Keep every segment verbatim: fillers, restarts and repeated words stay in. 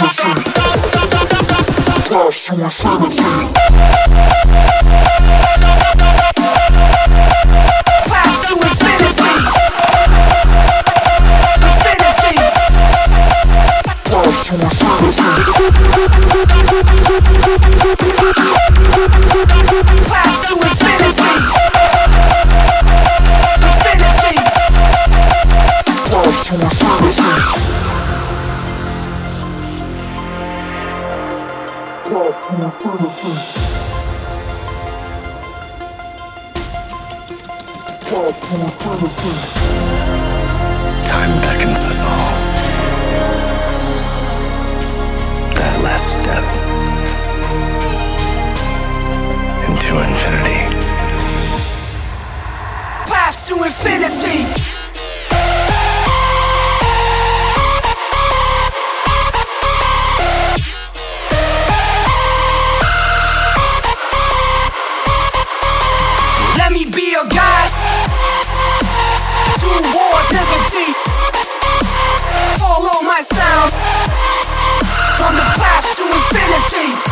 insanity. Path to insanity. To insanity. Path to infinity. Infinity. Path to insanity. Path to infinity. Path to infinity. Time beckons us all. That last step into infinity. Path to infinity. Let me be your guide towards liberty. Follow my sound. On the path to infinity.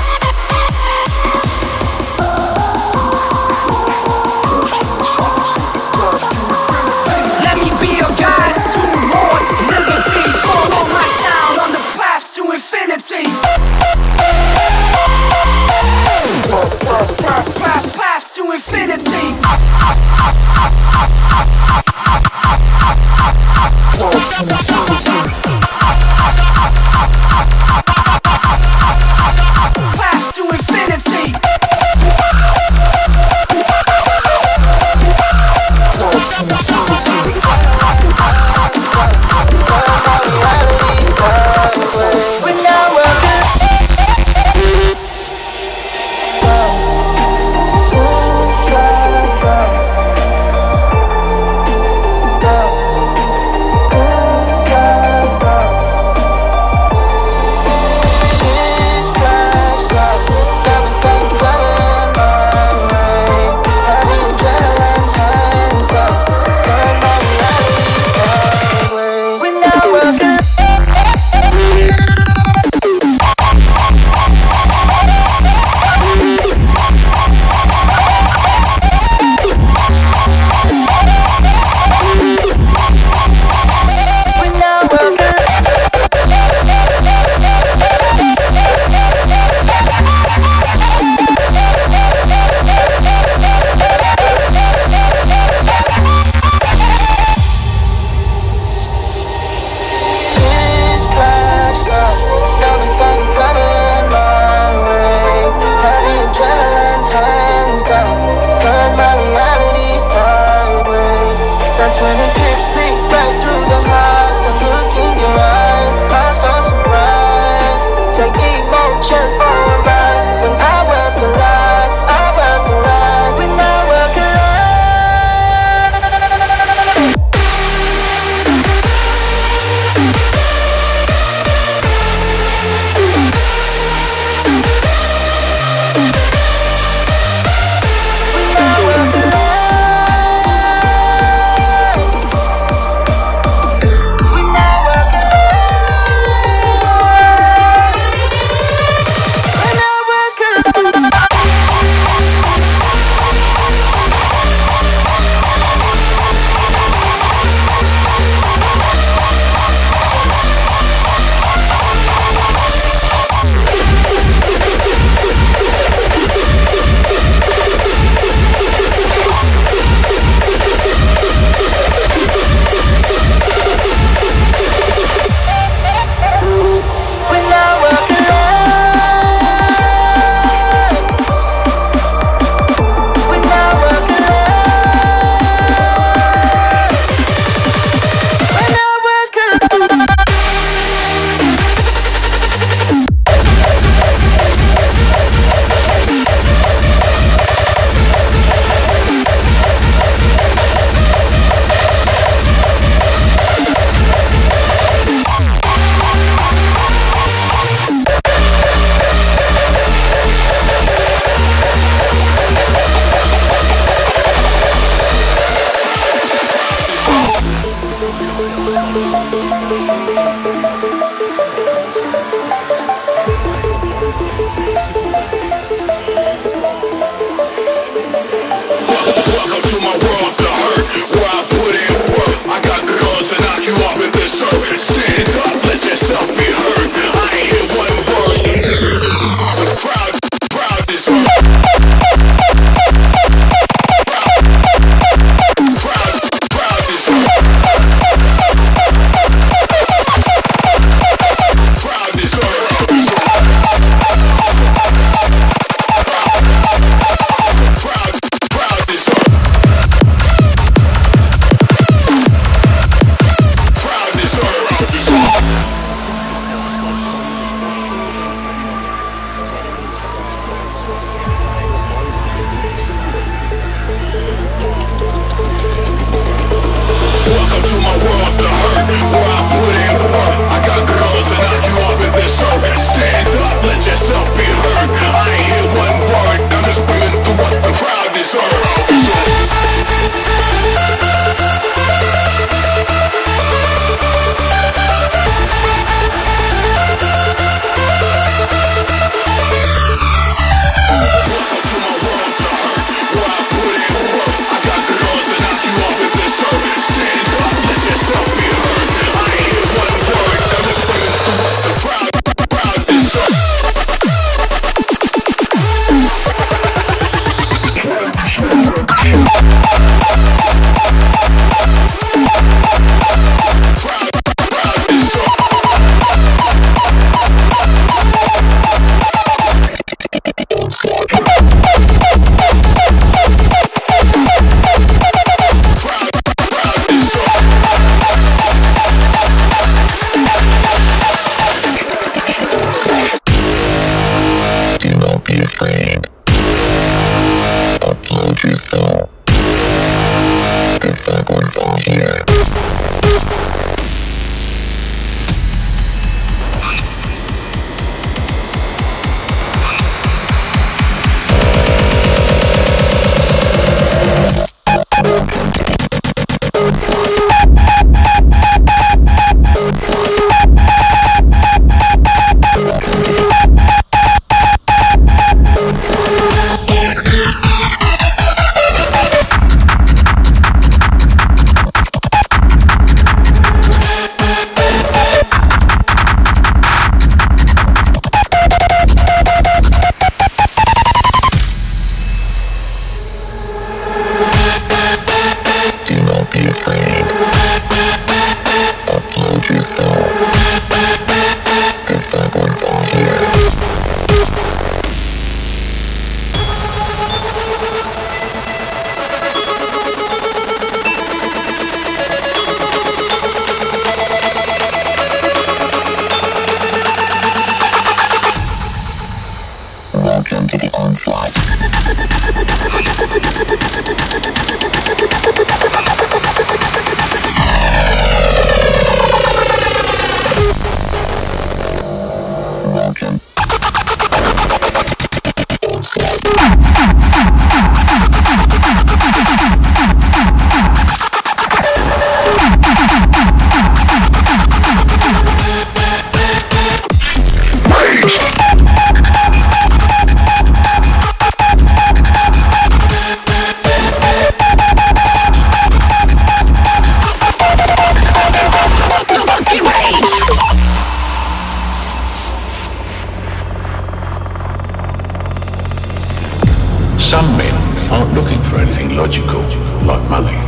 Some men aren't looking for anything logical, like money.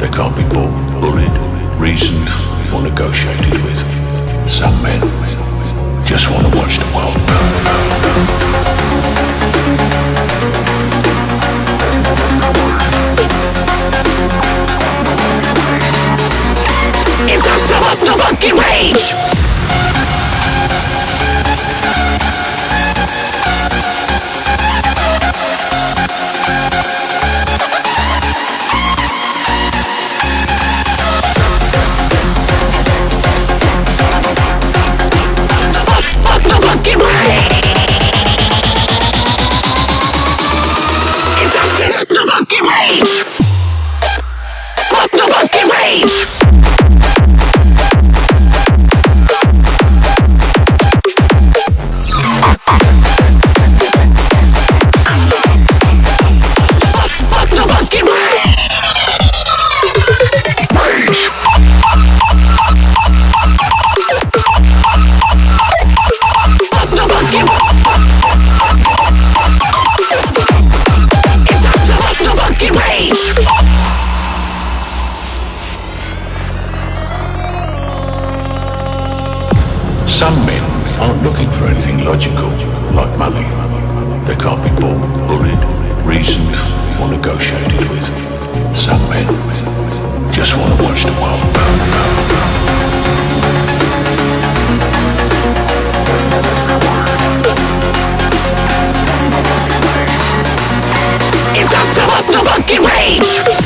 They can't be bought, bullied, reasoned, or negotiated with. Some men just want to watch the world burn. It's on top of the fucking rage! Some men aren't looking for anything logical, like money. They can't be bought, bullied, reasoned, or negotiated with. Some men just want to watch the world burn. It's on top of the fucking rage!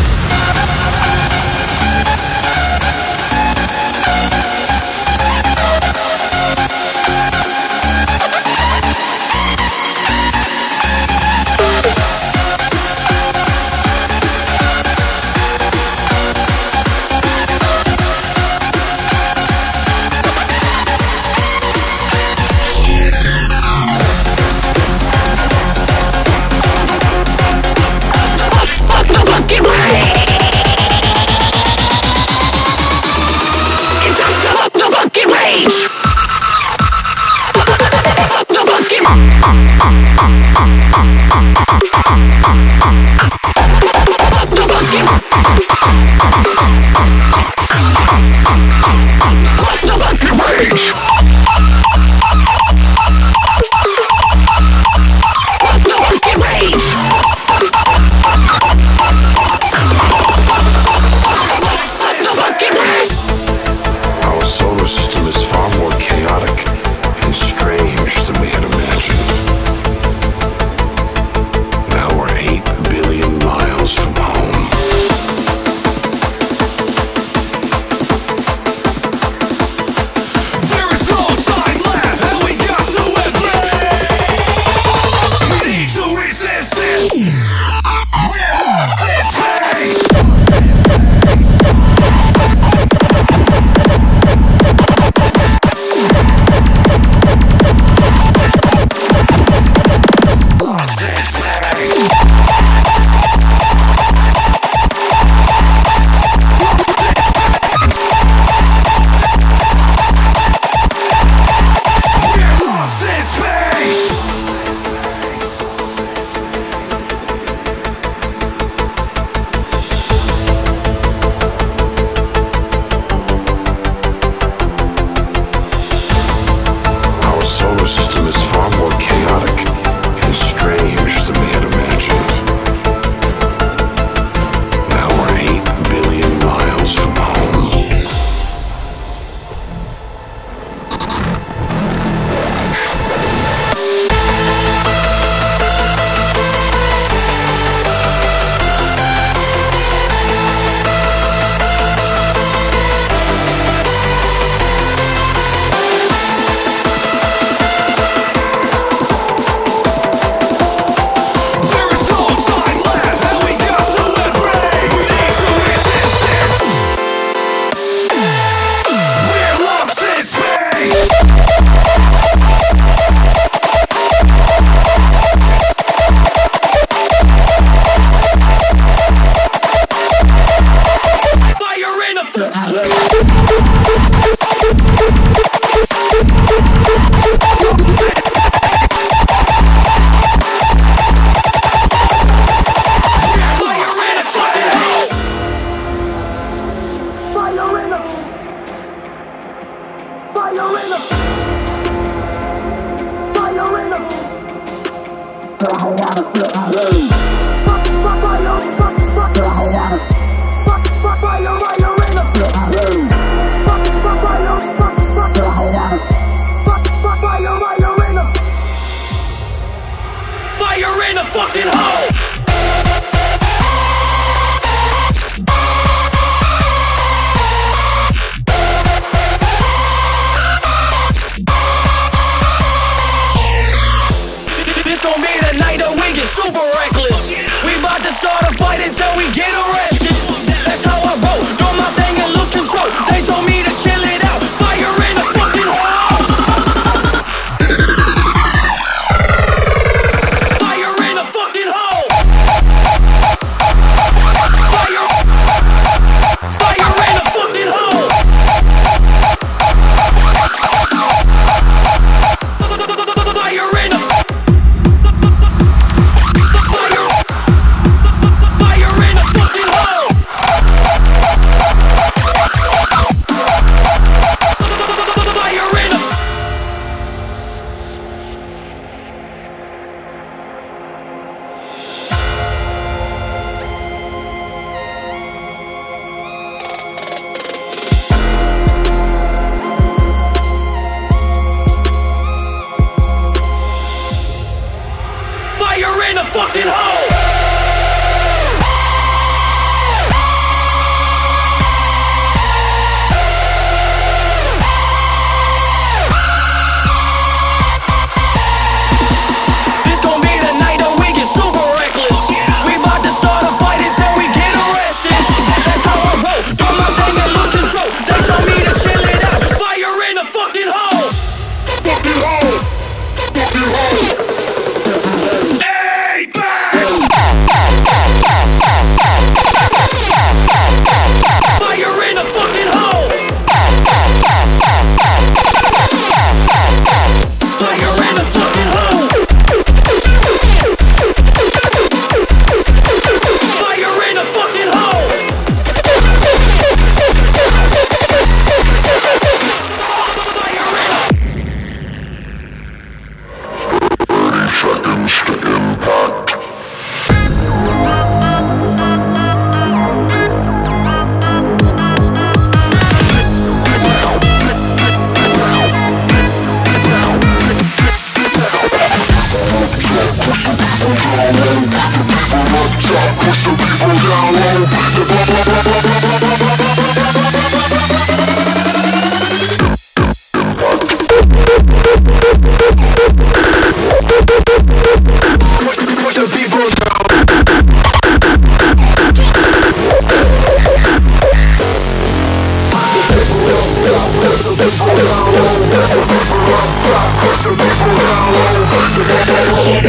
Get ready!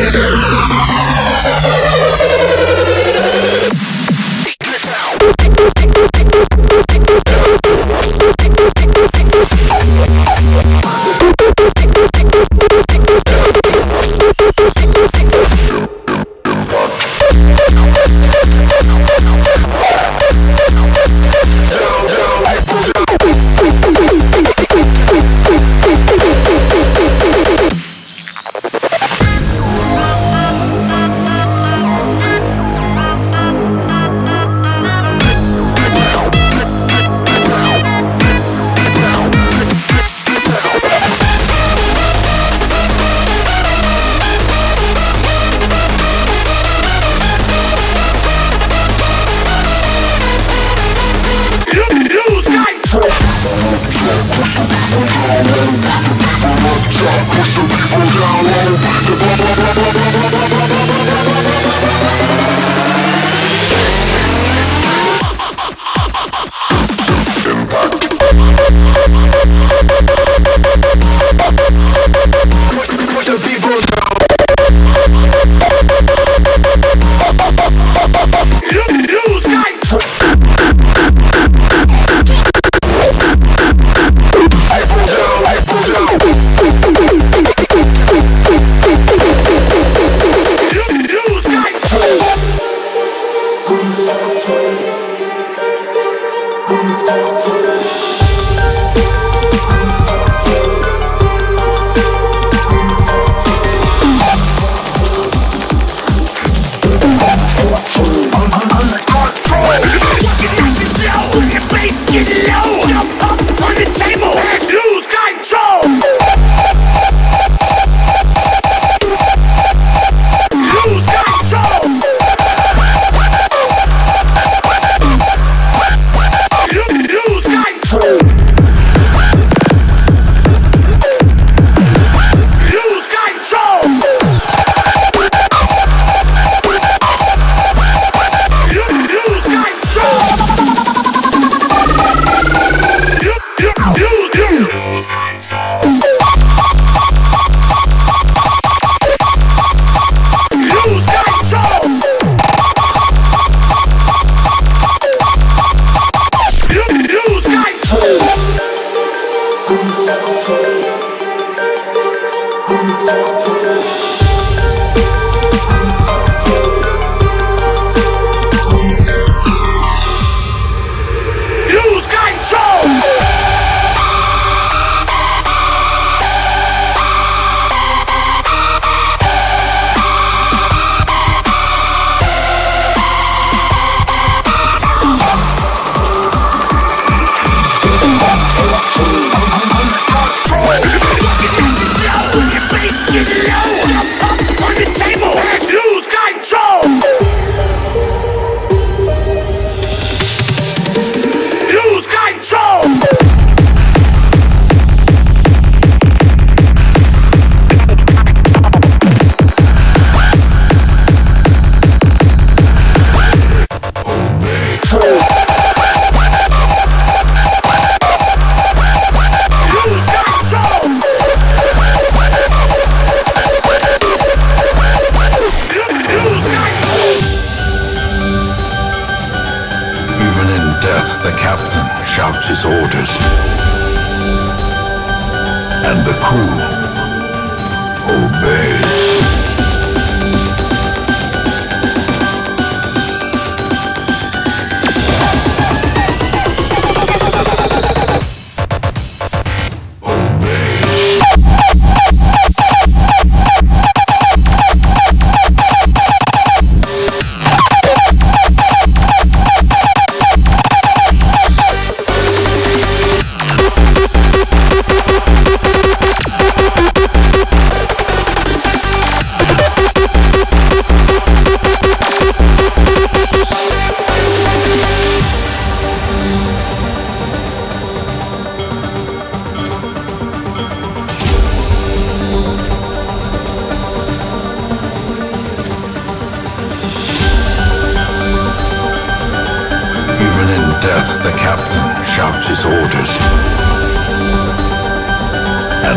And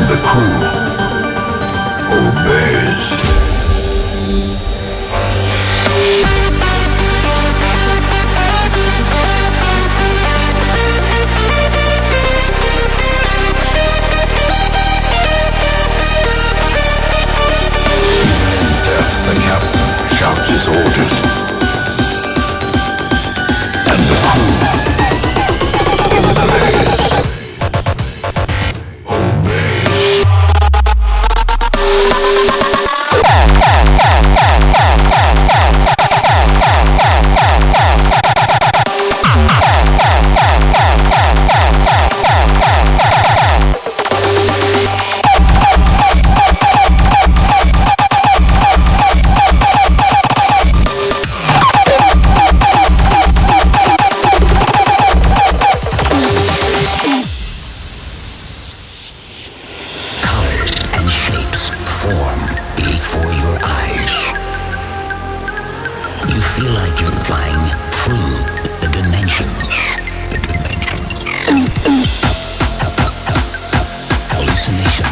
the crew obeys. like you're flying through the dimensions. The dimensions. Hallucination.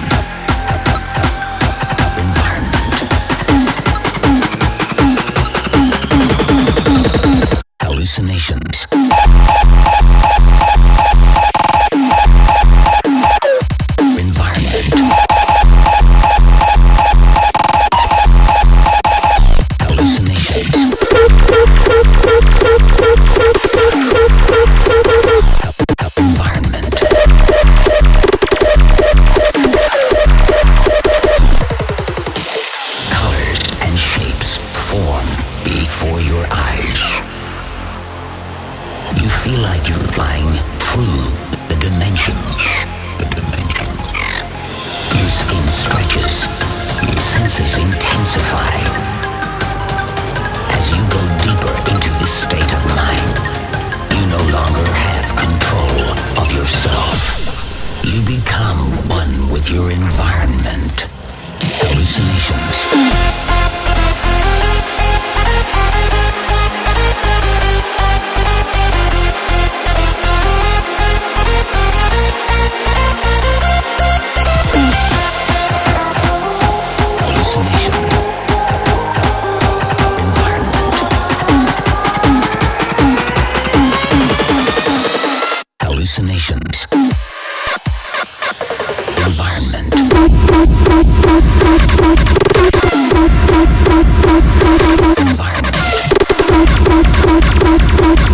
Environment. Hallucinations. Before your eyes. You feel like you're flying through the dimensions. The dimensions. Your skin stretches. Your senses intensify. As you go deeper into this state of mind, you no longer have control of yourself. You become one with your environment. Hallucinations. Hallucinations. Environment. Environment.